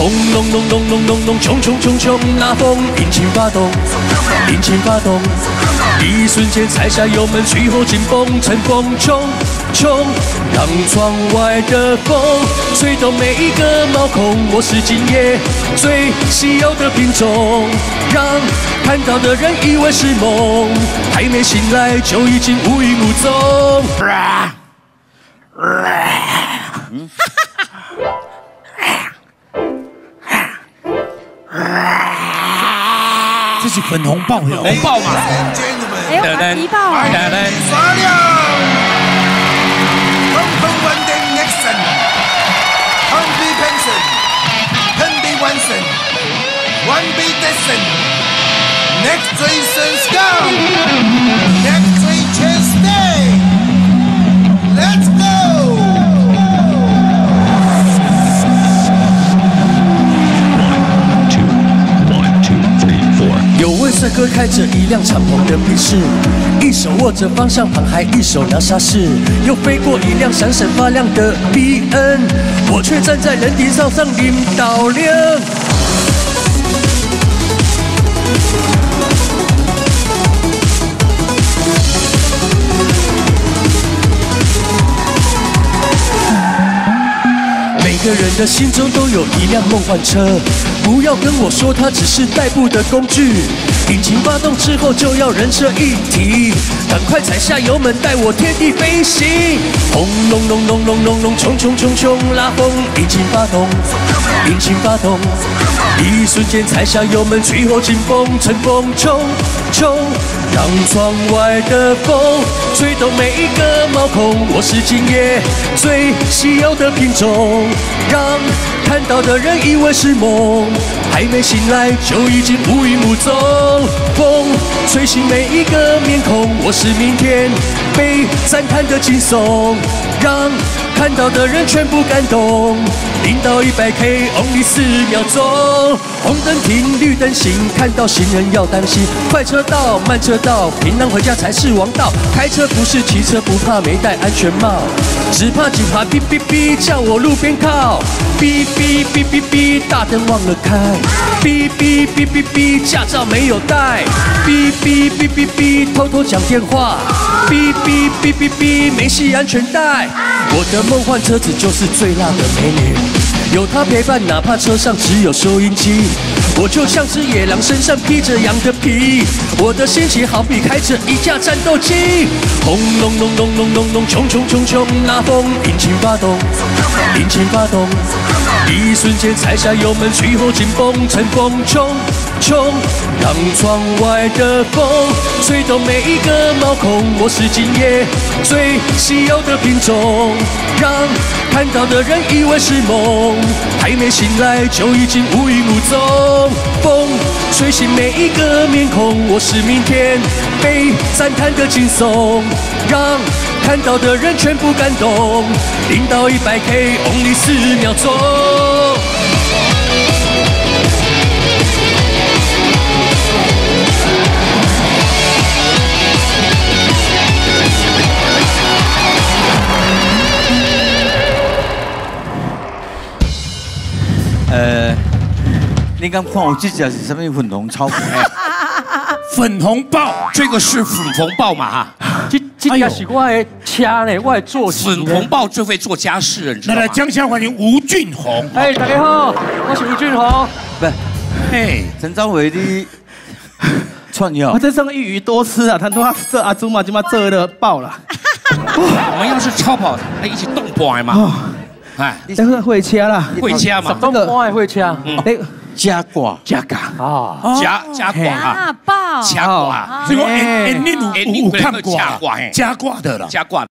轰隆隆隆隆隆隆，冲冲冲冲，那风引擎发动，引擎发动，一瞬间踩下油门，去后紧绷，乘风冲冲，让窗外的风吹到每一个毛孔。我是今夜最稀有的品种，让看到的人以为是梦，还没醒来就已经无影无踪。这是粉红豹的红豹嘛？哎呦，来迪豹！来，发亮！通通稳定 Nixon，Henry Benson，Henry Watson，One B Dixon，Next Jason Scott，Next Jason Day，Let's go！ 有位帅哥开着一辆敞篷的宾士，一手握着方向盘，还一手拿沙士，又飞过一辆闪闪发亮的 BN， 我却站在人行道上领导了。每个人的心中都有一辆梦幻车。 不要跟我说它只是代步的工具，引擎发动之后就要人车一体，赶快踩下油门，带我天地飞行！轰隆隆隆隆隆隆，冲冲冲冲，拉风！引擎发动，引擎发动，一瞬间踩下油门，去后紧绷，乘风冲冲，让窗外的风吹动每一个毛孔。我是今夜最稀有的品种，让 看到的人以为是梦，还没醒来就已经无影无踪。风吹醒每一个面孔，我是明天被赞叹的惊悚，让看到的人全部感动。0到100K only 4秒钟，红灯停，绿灯行，看到行人要当心。快车道、慢车道，平安回家才是王道。开车不是骑车，不怕没戴安全帽，只怕警察哔哔哔叫我路边靠。 哔哔哔哔哔，大灯忘了开。哔哔哔哔哔，驾照没有带。哔哔哔哔哔，偷偷讲电话。哔哔哔哔哔，没系安全带。我的梦幻车子就是最辣的美女，有她陪伴，哪怕车上只有收音机，我就像只野狼，身上披着羊的皮。我的心情好比开着一架战斗机。轰隆隆隆隆隆隆，冲冲冲冲，那风引擎发动，引擎发动。 一瞬间踩下油门，去后紧绷，乘风冲冲，让窗外的风吹动每一个毛孔。我是今夜最稀有的品种，让看到的人以为是梦，还没醒来就已经无影无踪。风吹醒每一个面孔，我是明天被赞叹的惊悚，让 看到的人全部感动，0到100K only 4秒钟。你敢看我这只是什么粉红超？粉红豹，这个是粉红豹嘛？ 哎呀，是我的车嘞，我的坐骑。粉红豹最会做家事，你知道吗？来来，江夏欢迎吴俊宏。哎，大家好，我是吴俊宏。不，哎，陈昭伟的创意。我这上一鱼多吃啊，他都要这阿祖嘛，就嘛这了爆了。我们要是超跑，那一起动波嘛。哎，这个会车啦，会车嘛，动波也会车。哎，加挂，加挂啊，加挂啊，爆。 加挂，所以我你有看过加挂的了？加挂。